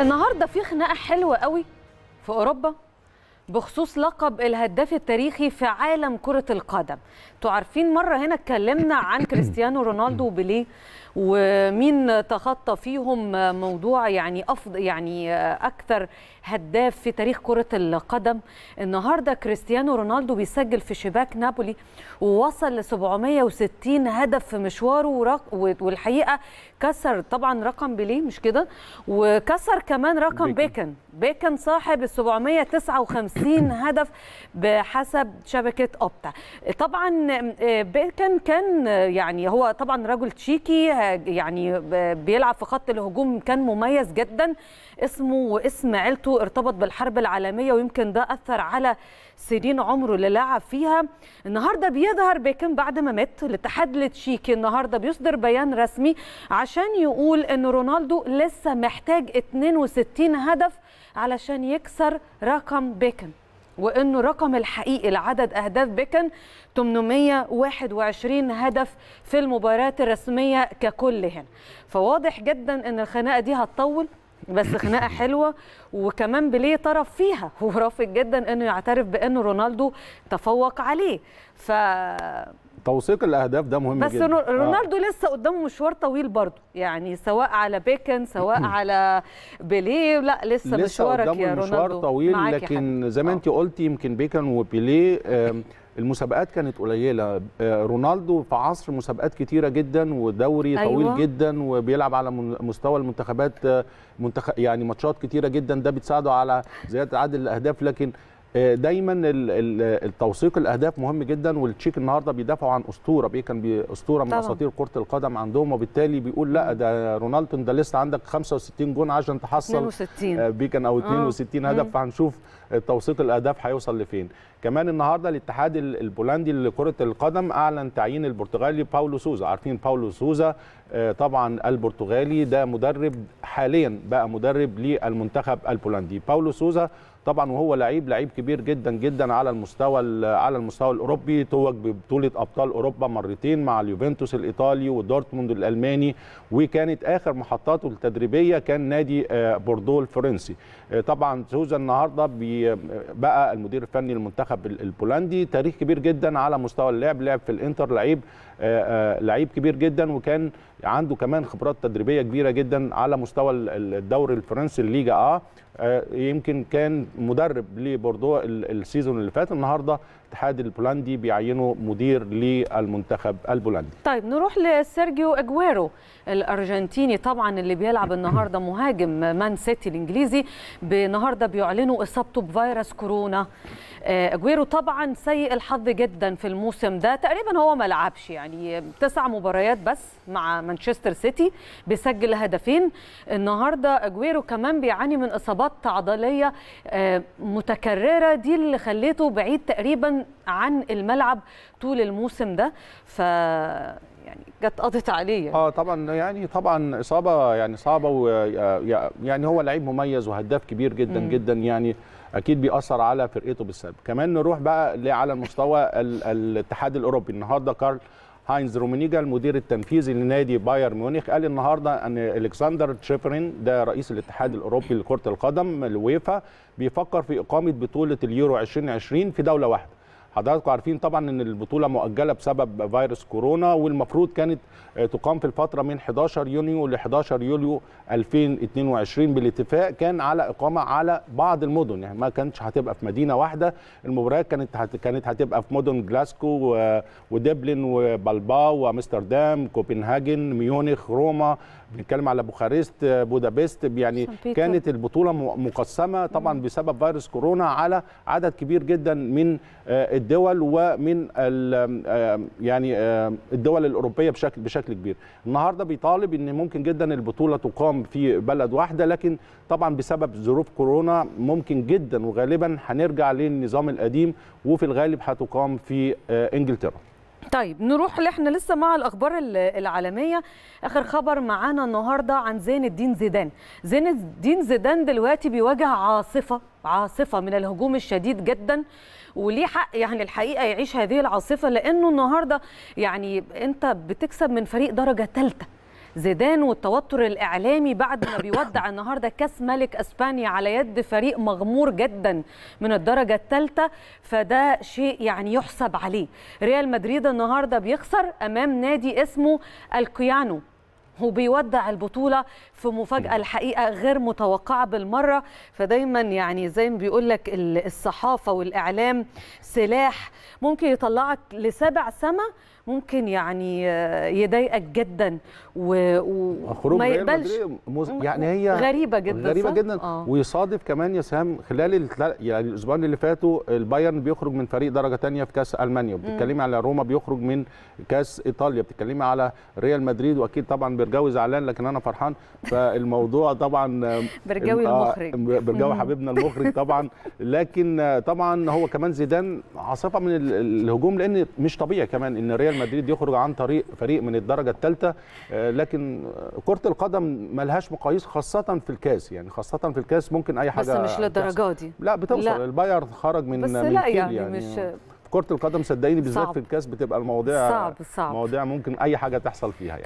النهارده في خناقه حلوه قوي في اوروبا بخصوص لقب الهداف التاريخي في عالم كرة القدم. انتوا عارفين مرة هنا اتكلمنا عن كريستيانو رونالدو وبيليه ومين تخطى فيهم موضوع يعني أفضل يعني أكثر هداف في تاريخ كرة القدم. النهاردة كريستيانو رونالدو بيسجل في شباك نابولي ووصل ل 760 هدف في مشواره، والحقيقة كسر طبعا رقم بيليه مش كده، وكسر كمان رقم بيكن صاحب ال 759 هدف بحسب شبكة أوبتا. طبعا بيكن كان يعني هو طبعا رجل تشيكي يعني بيلعب في خط الهجوم، كان مميز جدا. اسمه واسم عيلته ارتبط بالحرب العالمية ويمكن ده أثر على سنين عمره اللي لعب فيها. النهارده بيظهر بيكن بعد ما مات، الاتحاد التشيكي النهارده بيصدر بيان رسمي عشان يقول ان رونالدو لسه محتاج 62 هدف علشان يكسر رقم بيكن، وانه الرقم الحقيقي لعدد اهداف بيكن 821 هدف في المباريات الرسميه ككل هنا. فواضح جدا ان الخناقه دي هتطول، بس خناقه حلوه. وكمان بيليه طرف فيها، هو رافض جدا انه يعترف بانه رونالدو تفوق عليه. ف توثيق الاهداف ده مهم جدا، بس رونالدو لسه قدامه مشوار طويل برضه، يعني سواء على بيكن سواء على بيليه. لا لسه مشوارك يا رونالدو، مشوار طويل. لكن زي ما انت قلتي يمكن بيكن وبيليه المسابقات كانت قليله، رونالدو في عصر مسابقات كتيره جدا ودوري طويل جدا، وبيلعب على مستوى المنتخبات يعني ماتشات كتيره جدا، ده بتساعده على زياده عدد الاهداف. لكن دايما التوثيق الاهداف مهم جدا، والتشيك النهارده بيدافعوا عن اسطوره، بيكن اسطوره من اساطير كره القدم عندهم، وبالتالي بيقول لا ده رونالدو ده لسه عندك 65 جون عشان تحصل 62 بيكن او 62 هدف. فهنشوف توثيق الاهداف هيوصل لفين. كمان النهارده الاتحاد البولندي لكره القدم اعلن تعيين البرتغالي باولو سوزا. عارفين باولو سوزا طبعا البرتغالي، ده مدرب حاليا بقى مدرب للمنتخب البولندي. باولو سوزا طبعا وهو لعيب كبير جدا جدا على المستوى الاوروبي، توج ببطوله ابطال اوروبا مرتين مع اليوفنتوس الايطالي ودورتموند الالماني، وكانت اخر محطاته التدريبيه كان نادي بوردو الفرنسي. طبعا سوزا النهارده بقى المدير الفني للمنتخب البولندي، تاريخ كبير جدا على مستوى اللعب، لعب في الانتر، لعيب كبير جدا، وكان عنده كمان خبرات تدريبيه كبيره جدا على مستوى الدوري الفرنسي الليجا يمكن كان مدرب لبوردو السيزون اللي فات. النهارده الاتحاد البولندي بيعينه مدير للمنتخب البولندي. طيب نروح لسيرجيو اجويرو الارجنتيني طبعا اللي بيلعب النهارده مهاجم مان سيتي الانجليزي، النهارده بيعلنوا اصابته بفيروس كورونا. اجويرو طبعا سيء الحظ جدا في الموسم ده، تقريبا هو ما لعبش يعني 9 مباريات بس مع مانشستر سيتي، بيسجل هدفين. النهارده اجويرو كمان بيعاني من اصابات عضليه متكرره، دي اللي خليته بعيد تقريبا عن الملعب طول الموسم ده، ف يعني جت قضت عليه يعني. طبعا اصابه يعني صعبه، ويعني هو لعيب مميز وهداف كبير جدا جدا، يعني اكيد بيأثر على فرقته بالسلب. كمان نروح بقى على مستوى الاتحاد الاوروبي. النهارده كارل-هاينز رومينيجا المدير التنفيذي لنادي بايرن ميونخ قال النهارده ان الكسندر تشيفرين ده رئيس الاتحاد الاوروبي لكره القدم الويفا بيفكر في اقامه بطوله اليورو 2020 في دوله واحده. حضراتكم عارفين طبعا ان البطوله مؤجله بسبب فيروس كورونا، والمفروض كانت تقام في الفتره من 11 يونيو ل 11 يوليو 2022 بالاتفاق، كان على اقامه على بعض المدن، يعني ما كانتش هتبقى في مدينه واحده. المباريات كانت هتبقى في مدن جلاسكو ودبلن وبلباو وامستردام، كوبنهاجن، ميونخ، روما، بنتكلم على بوخارست، بودابست، يعني كانت البطوله مقسمه طبعا بسبب فيروس كورونا على عدد كبير جدا من الدول ومن يعني الدول الأوروبية بشكل كبير. النهارده بيطالب ان ممكن جدا البطولة تقام في بلد واحدة، لكن طبعا بسبب ظروف كورونا ممكن جدا وغالبا هنرجع للنظام القديم، وفي الغالب هتقام في انجلترا. طيب نروح احنا لسه مع الاخبار العالميه. اخر خبر معانا النهارده عن زين الدين زيدان دلوقتي بيواجه عاصفه من الهجوم الشديد جدا، وليه حق يعني الحقيقه يعيش هذه العاصفه، لانه النهارده يعني انت بتكسب من فريق درجه ثالثه، زيدان والتوتر الإعلامي بعد ما بيودع النهارده كأس ملك إسبانيا على يد فريق مغمور جدا من الدرجة الثالثة، فده شيء يعني يحسب عليه. ريال مدريد النهارده بيخسر أمام نادي اسمه الكيانو وبيودع البطولة في مفاجأة الحقيقة غير متوقعة بالمرة. فدايما يعني زي ما بيقولك الصحافة والإعلام سلاح ممكن يطلعك لسبع سما، ممكن يعني يضايقك جدا وما يقبلش. يعني هي غريبة جدا ويصادف كمان يا سهام خلال يعني الأسبوعين اللي فاتوا البايرن بيخرج من فريق درجة تانية في كأس ألمانيا، بتتكلمي على روما بيخرج من كأس إيطاليا، بتتكلمي على ريال مدريد، وأكيد طبعا برجاوي زعلان لكن أنا فرحان. فالموضوع طبعا برجاوي المخرج، برجاوي حبيبنا المخرج طبعا. لكن طبعا هو كمان زيدان عاصفة من الهجوم، لأن مش طبيعي كمان إن ريال مدريد يخرج عن طريق فريق من الدرجه الثالثه. لكن كره القدم ملهاش مقاييس، خاصه في الكاس، يعني خاصه في الكاس ممكن اي حاجه، بس مش للدرجه دي لا بتوصل. البايرن خرج من يعني مش كره القدم صدقيني، بالذات في الكاس بتبقى المواضيع صعب مواضيع ممكن اي حاجه تحصل فيها يعني.